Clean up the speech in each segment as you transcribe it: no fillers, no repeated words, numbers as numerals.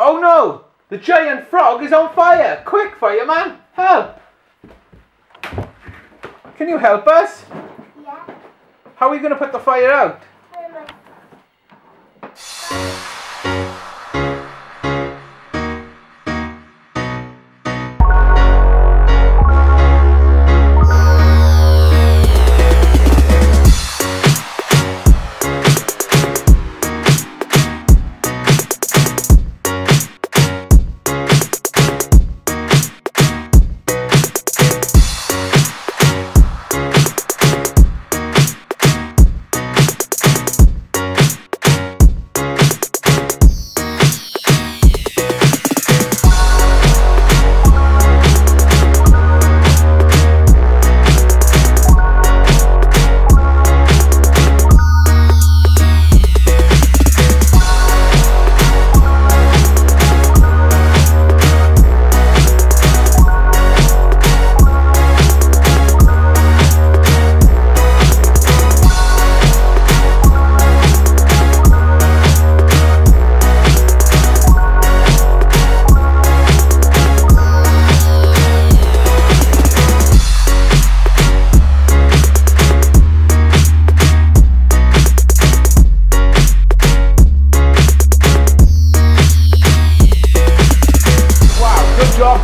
Oh no! The giant frog is on fire! Quick, fireman! Help! Can you help us? Yeah. How are we going to put the fire out?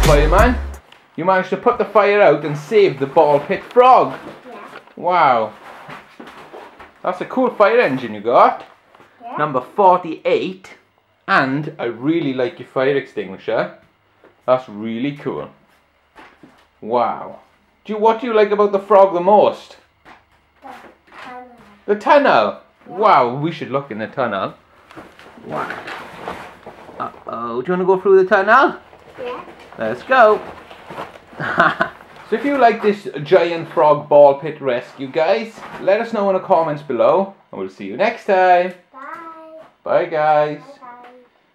Fireman, you managed to put the fire out and save the ball pit frog. Yeah. Wow, that's a cool fire engine you got. Yeah. Number 48, and I really like your fire extinguisher. That's really cool. Wow. What do you like about the frog the most? The tunnel. The tunnel. Yeah. Wow, we should look in the tunnel. Wow. Uh-oh, do you want to go through the tunnel? Yeah. Let's go. So if you like this giant frog ball pit rescue, guys, let us know in the comments below, and we'll see you next time. Bye. Bye, guys. Bye.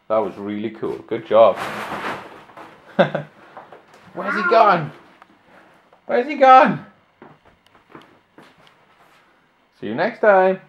That was really cool. Good job. Where's he gone? Where's he gone? See you next time.